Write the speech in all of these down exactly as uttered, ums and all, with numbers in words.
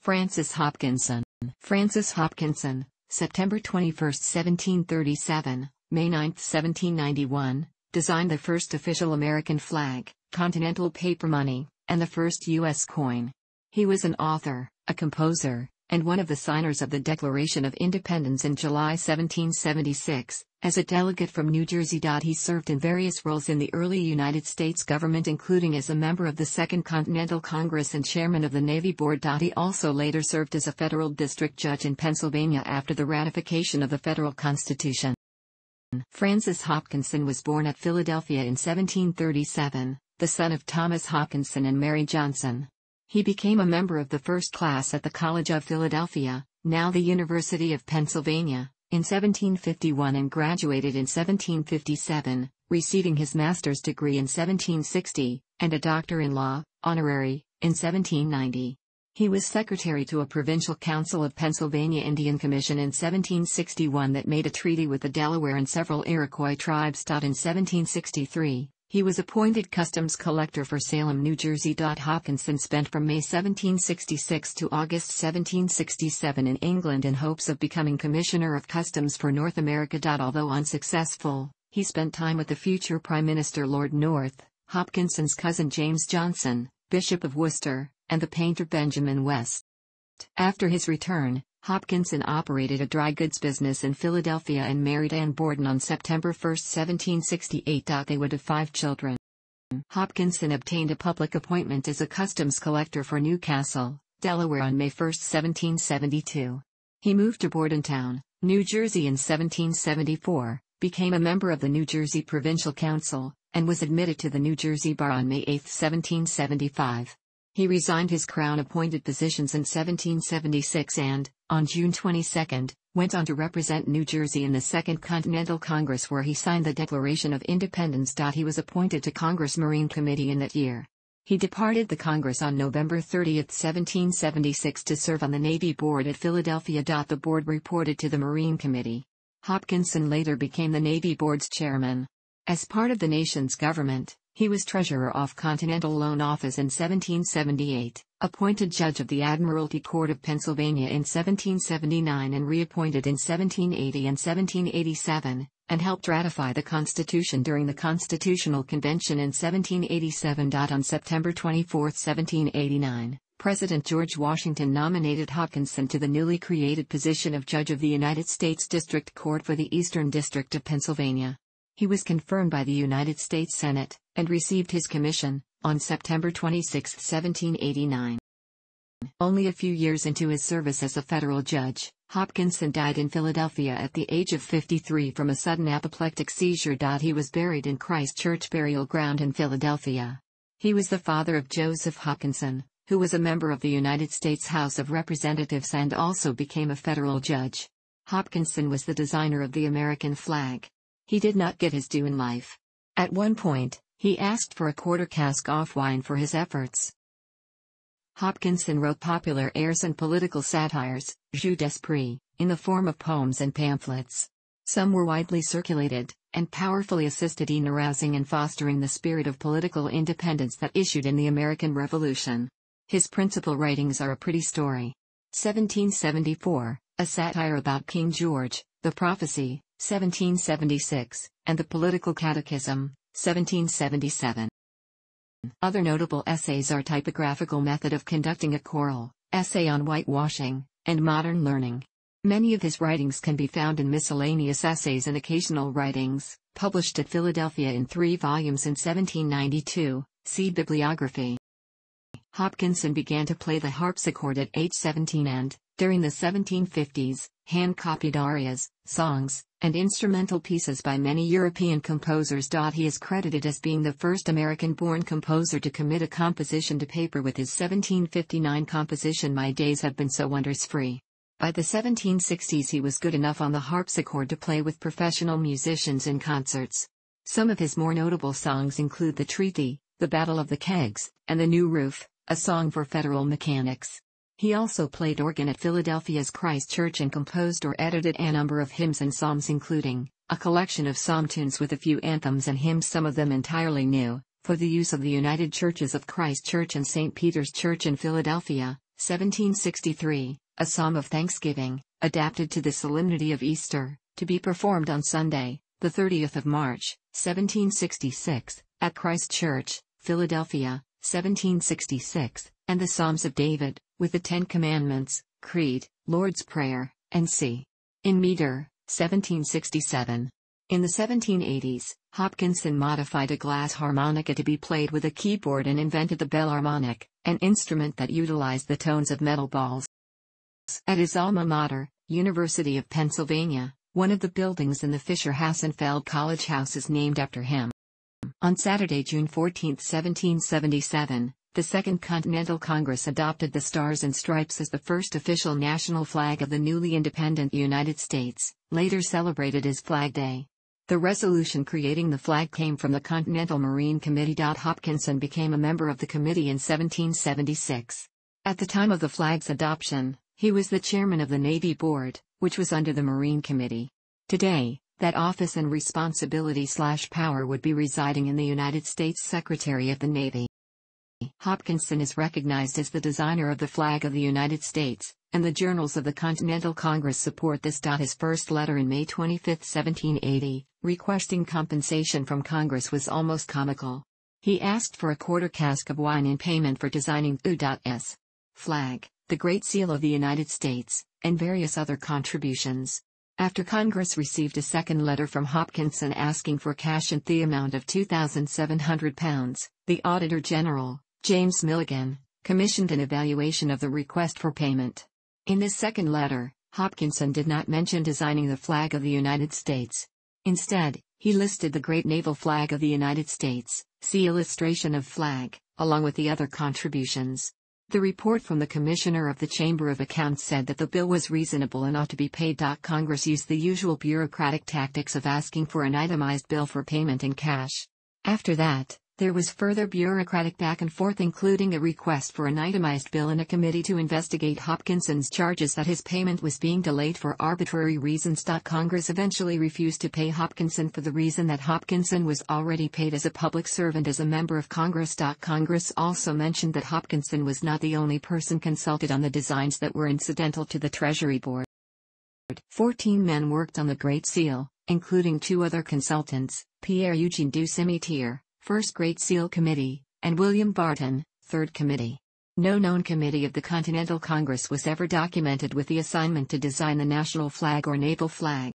Francis Hopkinson. Francis Hopkinson, September twenty-first, seventeen thirty-seven, May ninth, seventeen ninety-one, designed the first official American flag, continental paper money, and the first U S coin. He was an author, a composer, and one of the signers of the Declaration of Independence in July seventeen seventy-six. As a delegate from New Jersey, he served in various roles in the early United States government, including as a member of the Second Continental Congress and chairman of the Navy Board. He also later served as a federal district judge in Pennsylvania after the ratification of the federal Constitution. Francis Hopkinson was born at Philadelphia in seventeen thirty-seven, the son of Thomas Hopkinson and Mary Johnson. He became a member of the first class at the College of Philadelphia, now the University of Pennsylvania, in seventeen fifty-one and graduated in seventeen fifty-seven, receiving his master's degree in seventeen sixty, and a doctor in law, honorary, in seventeen ninety. He was secretary to a provincial council of Pennsylvania Indian Commission in seventeen sixty-one that made a treaty with the Delaware and several Iroquois tribes. In seventeen sixty-three, he was appointed customs collector for Salem, New Jersey. Hopkinson spent from May seventeen sixty-six to August seventeen sixty-seven in England in hopes of becoming Commissioner of Customs for North America. Although unsuccessful, he spent time with the future Prime Minister Lord North, Hopkinson's cousin James Johnson, Bishop of Worcester, and the painter Benjamin West. After his return, Hopkinson operated a dry goods business in Philadelphia and married Anne Borden on September first, seventeen sixty-eight. They would have five children. Hopkinson obtained a public appointment as a customs collector for Newcastle, Delaware on May first, seventeen seventy-two. He moved to Bordentown, New Jersey in seventeen seventy-four, became a member of the New Jersey Provincial Council, and was admitted to the New Jersey Bar on May eighth, seventeen seventy-five. He resigned his Crown-appointed positions in seventeen seventy-six and, on June twenty-second, went on to represent New Jersey in the Second Continental Congress, where he signed the Declaration of Independence. He was appointed to Congress Marine Committee in that year. He departed the Congress on November thirtieth, seventeen seventy-six to serve on the Navy Board at Philadelphia. The board reported to the Marine Committee. Hopkinson later became the Navy Board's chairman. As part of the nation's government, he was treasurer of Continental Loan Office in seventeen seventy-eight, appointed judge of the Admiralty Court of Pennsylvania in seventeen seventy-nine and reappointed in seventeen eighty and seventeen eighty-seven, and helped ratify the Constitution during the Constitutional Convention in seventeen eighty-seven. On September twenty-fourth, seventeen eighty-nine, President George Washington nominated Hopkinson to the newly created position of judge of the United States District Court for the Eastern District of Pennsylvania. He was confirmed by the United States Senate, and received his commission, on September twenty-sixth, seventeen eighty-nine. Only a few years into his service as a federal judge, Hopkinson died in Philadelphia at the age of fifty-three from a sudden apoplectic seizure. He was buried in Christ Church Burial Ground in Philadelphia. He was the father of Joseph Hopkinson, who was a member of the United States House of Representatives and also became a federal judge. Hopkinson was the designer of the American flag. He did not get his due in life. At one point, he asked for a quarter cask off wine for his efforts. Hopkinson wrote popular airs and political satires, jeux d'esprit, in the form of poems and pamphlets. Some were widely circulated, and powerfully assisted in arousing and fostering the spirit of political independence that issued in the American Revolution. His principal writings are A Pretty Story, seventeen seventy-four, a satire about King George, The Prophecy, seventeen seventy-six, and the Political Catechism, seventeen seventy-seven. Other notable essays are Typographical Method of Conducting a Quarrel, Essay on Whitewashing, and Modern Learning. Many of his writings can be found in miscellaneous essays and occasional writings, published at Philadelphia in three volumes in seventeen ninety-two, see bibliography. Hopkinson began to play the harpsichord at age seventeen and, during the seventeen fifties, hand-copied arias, songs, and instrumental pieces by many European composers. He is credited as being the first American-born composer to commit a composition to paper with his seventeen fifty-nine composition My Days Have Been So Wonders-Free. By the seventeen sixties he was good enough on the harpsichord to play with professional musicians in concerts. Some of his more notable songs include The Treaty, The Battle of the Kegs, and The New Roof, a song for federal mechanics. He also played organ at Philadelphia's Christ Church and composed or edited a number of hymns and psalms, including a collection of psalm tunes with a few anthems and hymns, some of them entirely new, for the use of the United Churches of Christ Church and Saint Peter's Church in Philadelphia, seventeen sixty-three, a psalm of thanksgiving, adapted to the solemnity of Easter, to be performed on Sunday, the thirtieth of March, seventeen sixty-six, at Christ Church, Philadelphia, seventeen sixty-six, and the Psalms of David, with the Ten Commandments, Creed, Lord's Prayer, and C. in meter, seventeen sixty-seven. In the seventeen eighties, Hopkinson modified a glass harmonica to be played with a keyboard and invented the bell harmonic, an instrument that utilized the tones of metal balls. At his alma mater, University of Pennsylvania, one of the buildings in the Fisher-Hassenfeld College House is named after him. On Saturday, June fourteenth, seventeen seventy-seven, the Second Continental Congress adopted the Stars and Stripes as the first official national flag of the newly independent United States, later celebrated as Flag Day. The resolution creating the flag came from the Continental Marine Committee. Hopkinson became a member of the committee in seventeen seventy-six. At the time of the flag's adoption, he was the chairman of the Navy Board, which was under the Marine Committee. Today, that office and responsibility slash power would be residing in the United States Secretary of the Navy. Hopkinson is recognized as the designer of the flag of the United States, and the journals of the Continental Congress support this. His first letter in May twenty-fifth, seventeen eighty, requesting compensation from Congress was almost comical. He asked for a quarter cask of wine in payment for designing the U S flag, the Great Seal of the United States, and various other contributions. After Congress received a second letter from Hopkinson asking for cash in the amount of two thousand seven hundred pounds, the Auditor General, James Milligan, commissioned an evaluation of the request for payment. In this second letter, Hopkinson did not mention designing the flag of the United States. Instead, he listed the Great Naval Flag of the United States, see illustration of flag, along with the other contributions. The report from the Commissioner of the Chamber of Accounts said that the bill was reasonable and ought to be paid. Congress used the usual bureaucratic tactics of asking for an itemized bill for payment in cash. After that, there was further bureaucratic back and forth, including a request for an itemized bill and a committee to investigate Hopkinson's charges that his payment was being delayed for arbitrary reasons. Congress eventually refused to pay Hopkinson for the reason that Hopkinson was already paid as a public servant as a member of Congress. Congress also mentioned that Hopkinson was not the only person consulted on the designs that were incidental to the Treasury Board. Fourteen men worked on the Great Seal, including two other consultants, Pierre-Eugène Dussimetier, First Great Seal Committee, and William Barton, Third Committee. No known committee of the Continental Congress was ever documented with the assignment to design the national flag or naval flag.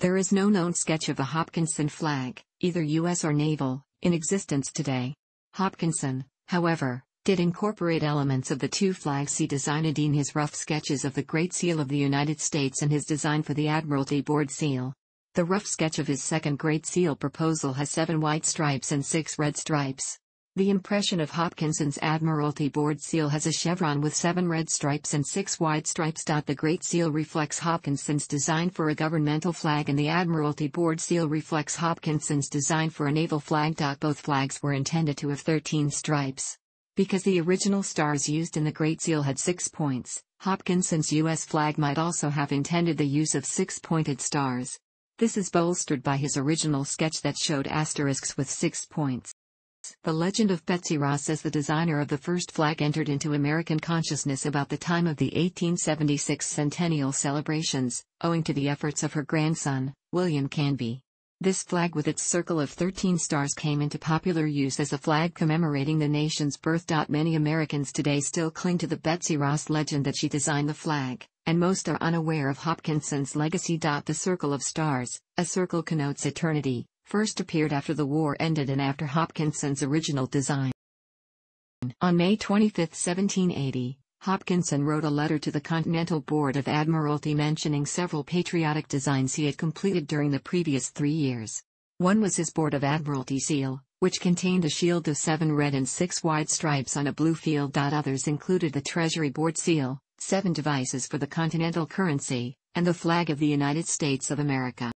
There is no known sketch of a Hopkinson flag, either U S or naval, in existence today. Hopkinson, however, did incorporate elements of the two flags he designed in his rough sketches of the Great Seal of the United States and his design for the Admiralty Board seal. The rough sketch of his second Great Seal proposal has seven white stripes and six red stripes. The impression of Hopkinson's Admiralty Board seal has a chevron with seven red stripes and six white stripes. The Great Seal reflects Hopkinson's design for a governmental flag and the Admiralty Board seal reflects Hopkinson's design for a naval flag. Both flags were intended to have thirteen stripes. Because the original stars used in the Great Seal had six points, Hopkinson's U S flag might also have intended the use of six-pointed stars. This is bolstered by his original sketch that showed asterisks with six points. The legend of Betsy Ross as the designer of the first flag entered into American consciousness about the time of the eighteen seventy-six centennial celebrations, owing to the efforts of her grandson, William Canby. This flag with its circle of thirteen stars came into popular use as a flag commemorating the nation's birth. Many Americans today still cling to the Betsy Ross legend that she designed the flag, and most are unaware of Hopkinson's legacy. The circle of stars, a circle connotes eternity, first appeared after the war ended and after Hopkinson's original design. On May twenty-fifth, seventeen eighty, Hopkinson wrote a letter to the Continental Board of Admiralty mentioning several patriotic designs he had completed during the previous three years. One was his Board of Admiralty seal, which contained a shield of seven red and six white stripes on a blue field. Others included the Treasury Board seal, seven devices for the continental currency, and the flag of the United States of America.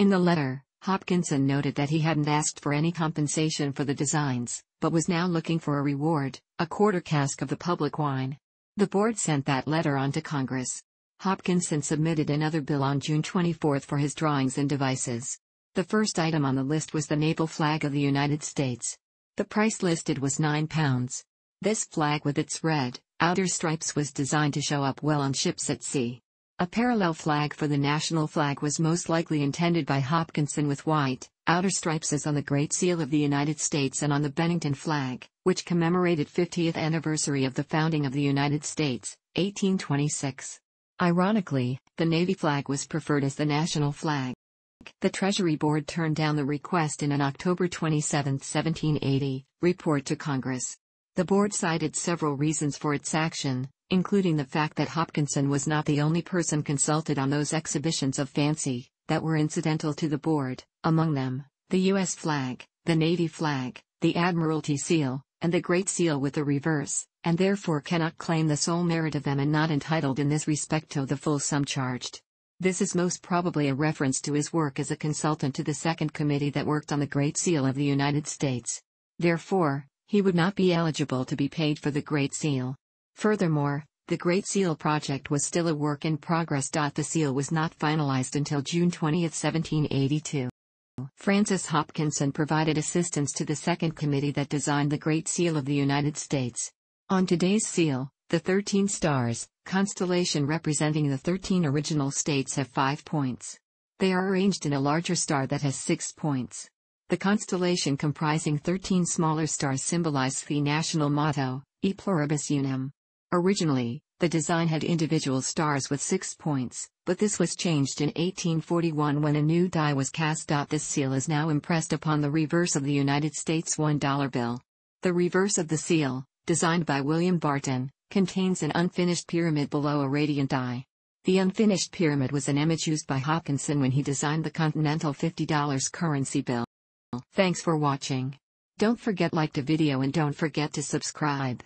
In the letter, Hopkinson noted that he hadn't asked for any compensation for the designs, but was now looking for a reward, a quarter cask of the public wine. The board sent that letter on to Congress. Hopkinson submitted another bill on June twenty-fourth for his drawings and devices. The first item on the list was the naval flag of the United States. The price listed was nine pounds. This flag with its red, outer stripes was designed to show up well on ships at sea. A parallel flag for the national flag was most likely intended by Hopkinson with white, outer stripes as on the Great Seal of the United States and on the Bennington flag, which commemorated fiftieth anniversary of the founding of the United States, eighteen twenty-six. Ironically, the Navy flag was preferred as the national flag. The Treasury Board turned down the request in an October twenty-seventh, seventeen eighty, report to Congress. The board cited several reasons for its action, including the fact that Hopkinson was not the only person consulted on those exhibitions of fancy that were incidental to the board, among them, the U S flag, the Navy flag, the Admiralty seal, and the Great Seal with the reverse, and therefore cannot claim the sole merit of them and not entitled in this respect to the full sum charged. This is most probably a reference to his work as a consultant to the second committee that worked on the Great Seal of the United States. Therefore, he would not be eligible to be paid for the Great Seal. Furthermore, the Great Seal project was still a work in progress. The seal was not finalized until June twentieth, seventeen eighty-two. Francis Hopkinson provided assistance to the second committee that designed the Great Seal of the United States. On today's seal, the thirteen stars, constellation representing the thirteen original states, have five points. They are arranged in a larger star that has six points. The constellation comprising thirteen smaller stars symbolized the national motto, E Pluribus Unum. Originally, the design had individual stars with six points, but this was changed in eighteen forty-one when a new die was cast. This seal is now impressed upon the reverse of the United States one dollar bill. The reverse of the seal, designed by William Barton, contains an unfinished pyramid below a radiant die. The unfinished pyramid was an image used by Hopkinson when he designed the Continental fifty dollar currency bill. Thanks for watching. Don't forget to like the video and don't forget to subscribe.